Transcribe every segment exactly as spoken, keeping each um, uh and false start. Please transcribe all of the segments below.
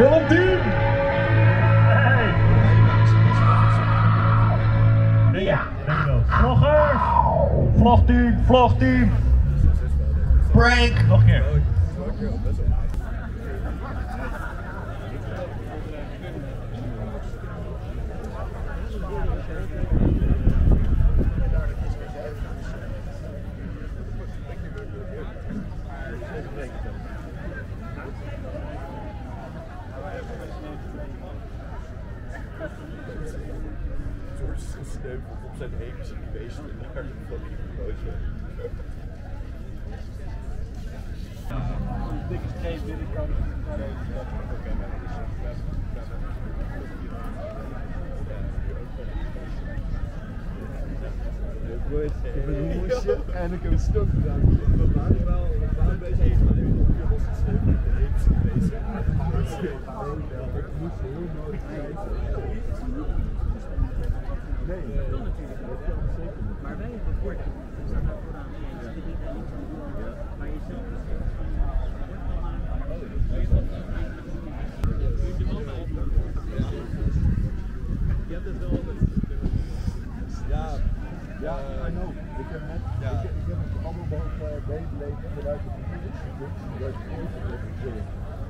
Philippine. Hey. Ja, vloggers. Vlogteam, vlogteam. Prank. Nog een keer. Op zijn heen is die beest in de harde van die verloosje. Zo'n dikke streep binnenkant. Ik heb een hoesje en ik heb een stok gedaan. We waren wel een beetje heen, maar nu was het stuk met de heen zijn bezig. Ik moet heel mooi kijken. Nee, dat kan natuurlijk ook, maar wij hebben het bordje. We staan daar vooraan mee eens. Maar je zult het niet van. Je hebt het wel altijd. Ja, ja, I know. Ik heb net, ik heb een handelbal bij Beyblade gebruikt op de fiets. Dat is ook.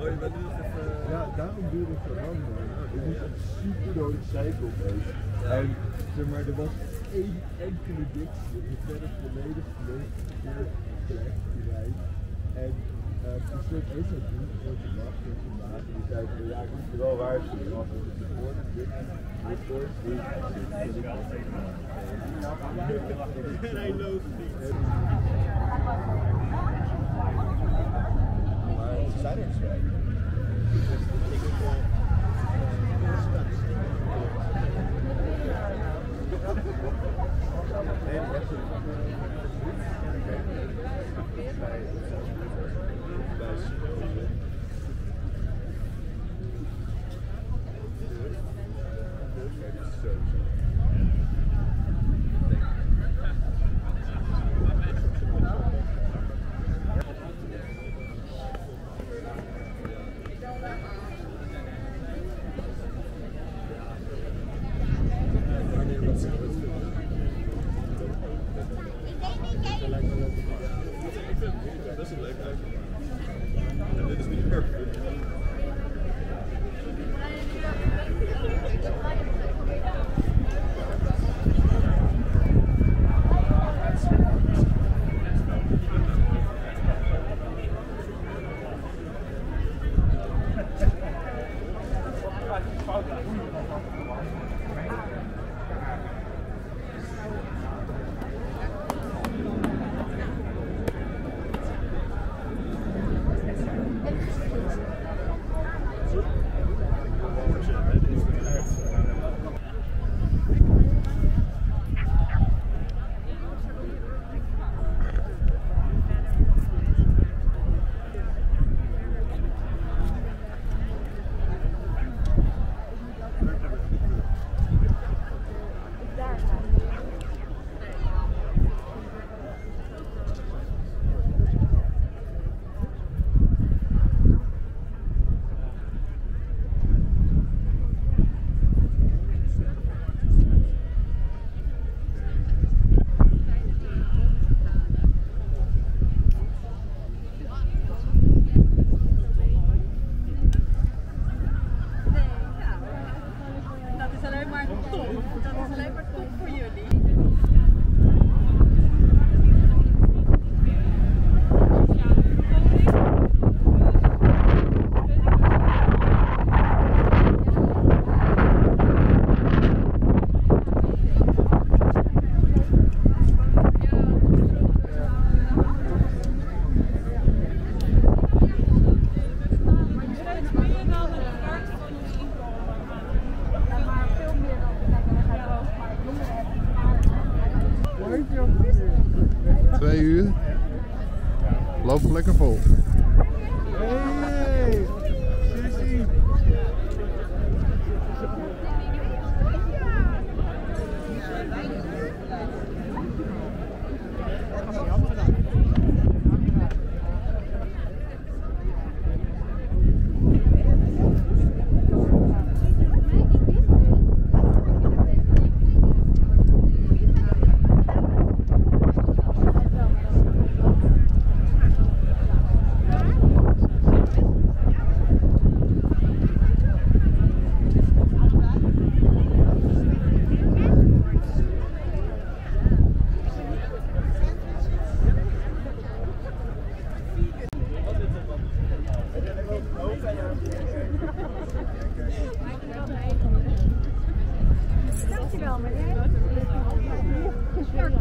Oh, je bent nu nog even... Ja, daarom duurde het zo lang, man. Ik moest een super dode cycle mee. En, zeg maar, er was één enkele dikste. Die verder volledig verleefd door het plek, die rijdt. En die stuk is dat niet voor te lachen, voor te lachen. Die zei van, ja, ik moet je wel waarschuwen. Want het is een woord, dit is een woord, dit is een woord. Nee, lopen niet. Zijn er zo? Dat is een leuk uitje. En dit is niet meer. Twee uur, lopen lekker vol. Hey, Sissy! Dankjewel, meneer. Sure,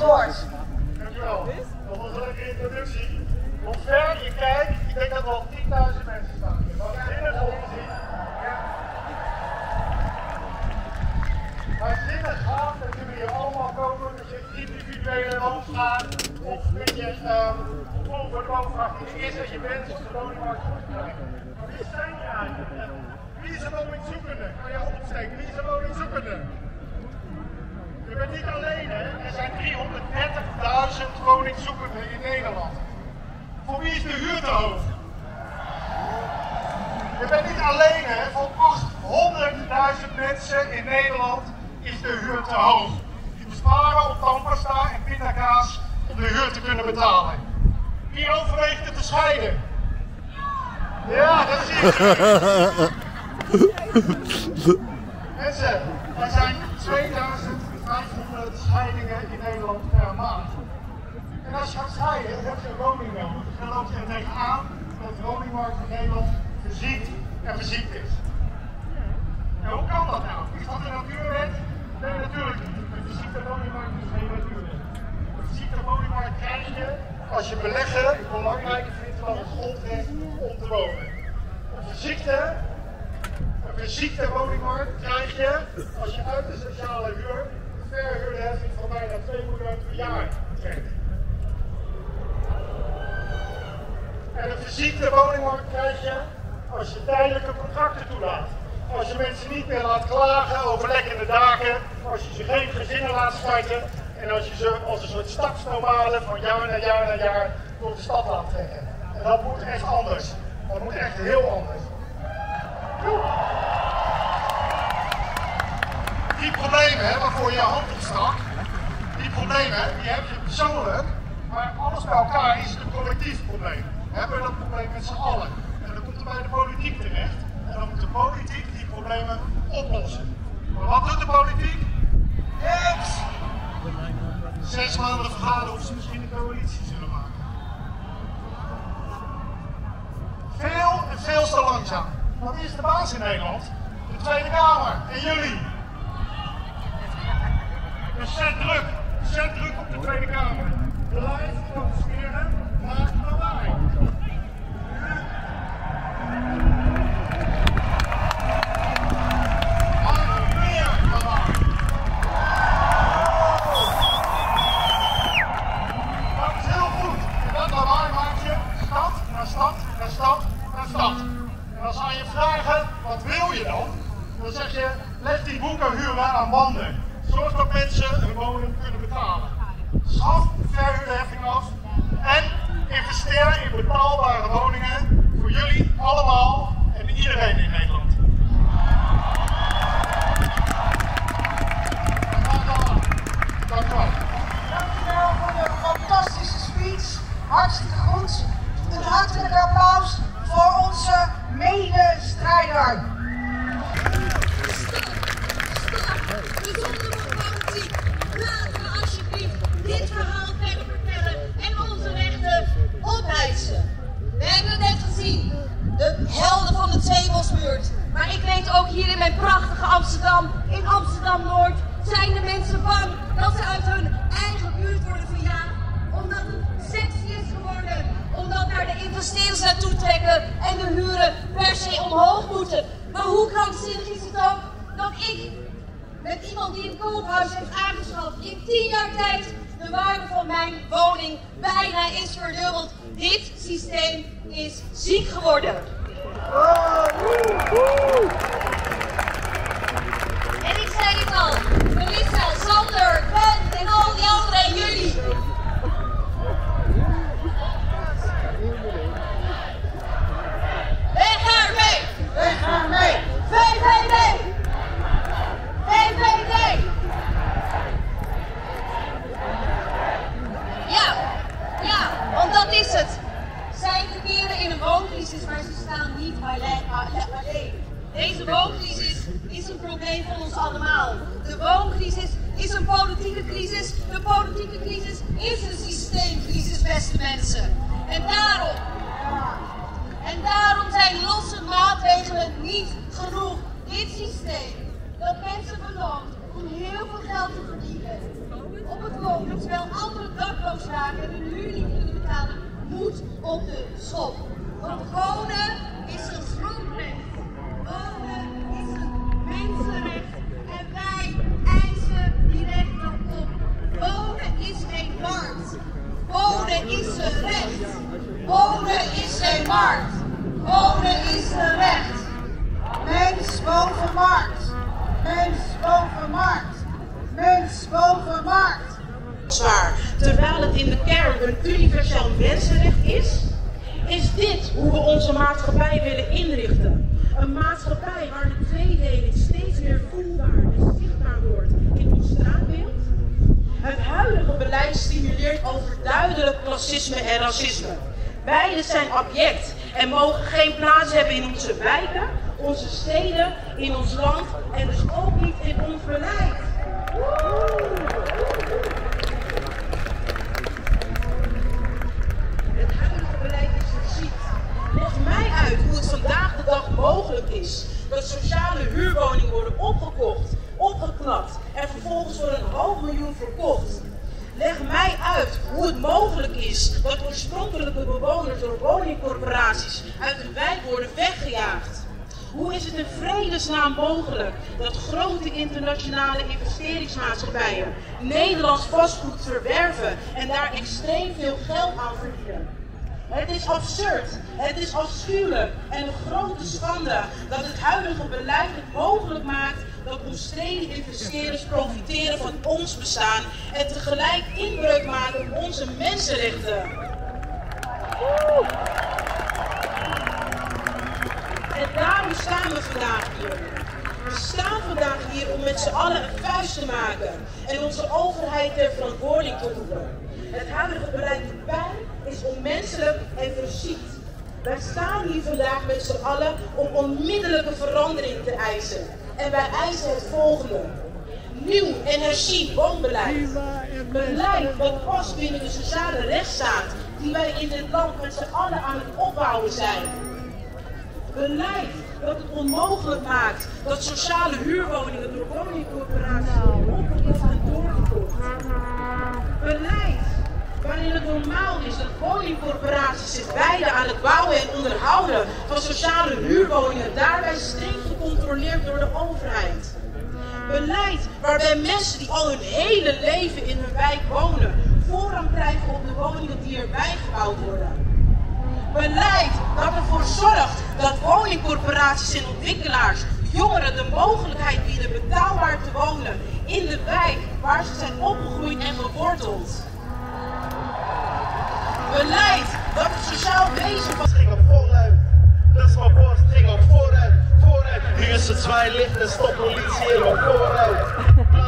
Noord. Dankjewel. Nog een leuke introductie. Hoe ver je kijkt, ik denk dat er al tienduizend mensen staan. Wat zinnig om te zien. Maar zinnig gaat dat jullie hier allemaal komen, dat je individuele landslaat of een je onverkoopachtig is dat je bent op de woningmarkt goed krijgt. Maar wie zijn je eigenlijk? Wie is er woningzoekende? Kan je opsteken? Wie is er woningzoekende? Je bent niet alleen, hè? Er zijn driehonderddertigduizend woningzoekenden in Nederland. Voor wie is de huur te hoog? Je bent niet alleen, hè? Voor achthonderdduizend mensen in Nederland is de huur te hoog. Die besparen op tandpasta en pindakaas om de huur te kunnen betalen. Wie overweegt het te scheiden? Ja, dat zie ik. Mensen, er zijn tweeduizend vijfhonderd scheidingen in Nederland per maand. En als je gaat scheiden, heb je een woning nodig. Dan loopt je er tegenaan dat de woningmarkt van Nederland verziekt en verziekt is. En hoe kan dat nou? Is dat een natuurwet? Nee, natuurlijk niet. Een verziekte woningmarkt is geen natuurwet. Een verziekte woningmarkt krijg je als je beleggen belangrijker vindt dan het grondrecht om te wonen. Een verziekte, een verziekte woningmarkt krijg je als je uit de sociale huur een verhuurheffing van bijna twee miljard per jaar trekt. En een verziekte woningmarkt krijg je als je tijdelijke contracten toelaat. Als je mensen niet meer laat klagen over lekkende daken, als je ze geen gezinnen laat starten en als je ze als een soort stadsnormale van jaar naar jaar naar jaar door de stad laat trekken. En dat moet echt anders. Dat moet echt heel anders. Die problemen hè, waarvoor je hand op strak, die problemen die heb je persoonlijk, maar alles bij elkaar is een collectief probleem. We hebben dat probleem met z'n allen. En dan komt er bij de politiek terecht. En dan moet de politiek die problemen oplossen. Maar wat doet de politiek? Niks! Zes maanden vergaderen of ze misschien een coalitie zullen maken. Veel en veel te langzaam. Wat is de baas in Nederland? De Tweede Kamer en jullie. Dus zet druk. Zet druk op de Tweede Kamer. De lijf kan smeren, maakt het lawaai. op het mogelijk, terwijl andere dakloosraken hun huur niet kunnen betalen, moet op de schop. Want wonen is een grondrecht. Wonen is een mensenrecht. En wij eisen die rechten op. Wonen is geen markt. Wonen is een recht. Wonen is geen markt. Wonen is een recht. Mens boven markt. Mens boven markt. Mens boven markt. Zwaar, terwijl het in de kern een universeel mensenrecht is, is dit hoe we onze maatschappij willen inrichten. Een maatschappij waar de tweedeling steeds meer voelbaar en zichtbaar wordt in ons straatbeeld. Het huidige beleid stimuleert overduidelijk klassisme en racisme. Beide zijn abject en mogen geen plaats hebben in onze wijken, onze steden, in ons land en dus ook niet in ons beleid. Het huidige beleid is niet ziek. Leg mij uit hoe het vandaag de dag mogelijk is dat sociale huurwoningen worden opgekocht, opgeknapt en vervolgens voor een half miljoen verkocht. Leg mij uit hoe het mogelijk is dat oorspronkelijke bewoners door woningcorporaties uit hun wijk worden weggejaagd. Hoe is het in vredesnaam mogelijk dat grote internationale investeringsmaatschappijen Nederlands vastgoed verwerven en daar extreem veel geld aan verdienen? Het is absurd, het is afschuwelijk en een grote schande dat het huidige beleid het mogelijk maakt dat omstreden investeerders profiteren van ons bestaan en tegelijk inbreuk maken op onze mensenrechten. En daarom staan we vandaag hier. We staan vandaag hier om met z'n allen een vuist te maken en onze overheid ter verantwoording te roepen. Het huidige beleid doet pijn, is onmenselijk en verziekt. Wij staan hier vandaag met z'n allen om onmiddellijke verandering te eisen. En wij eisen het volgende. Nieuw en herziend woonbeleid. Beleid dat past binnen de sociale rechtsstaat die wij in dit land met z'n allen aan het opbouwen zijn. Beleid dat het onmogelijk maakt dat sociale huurwoningen door woningcorporaties opgekocht en doorgekocht. Beleid waarin het normaal is dat woningcorporaties zich wijden aan het bouwen en onderhouden van sociale huurwoningen, daarbij streng gecontroleerd door de overheid. Beleid waarbij mensen die al hun hele leven in hun wijk wonen, voorrang krijgen op de woningen die erbij gebouwd worden. Beleid dat ervoor zorgt dat woningcorporaties en ontwikkelaars jongeren de mogelijkheid bieden betaalbaar te wonen in de wijk waar ze zijn opgegroeid en geworteld. Beleid dat het sociaal wezen van... Trek op vooruit, dat is mijn borst, trek op vooruit, vooruit. Nu is het zwaar licht en stop politie helemaal vooruit.